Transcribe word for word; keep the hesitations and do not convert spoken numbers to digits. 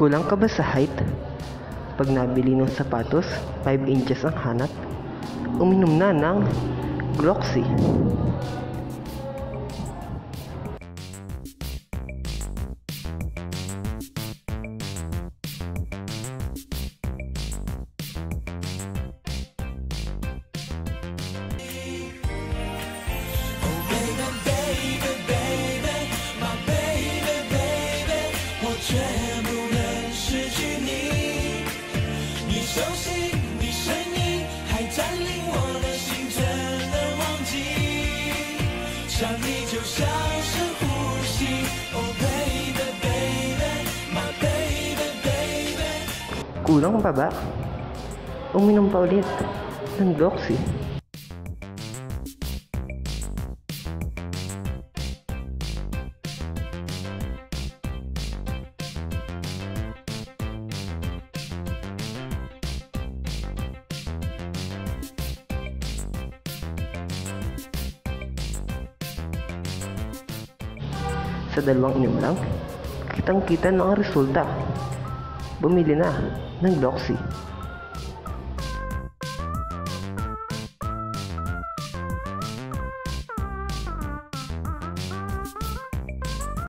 Kulang ka ba sa height? Pag nabili ng sapatos, five inches ang hanap. Uminom na ng Gloxi. Kulang pa ba? Uminom pa ulit ng Gloxi. Sa dalawang inyong lang, kitang-kita na ang resulta. Bumili na ng Gloxi.